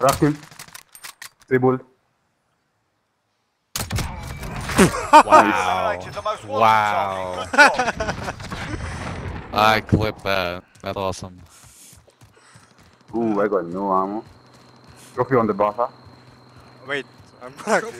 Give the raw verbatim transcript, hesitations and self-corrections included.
Rakül. Dribble. Wow. Wow. I clip that. That's awesome. Ooh, I got no ammo. Trophy on the buffer. Wait, I'm not.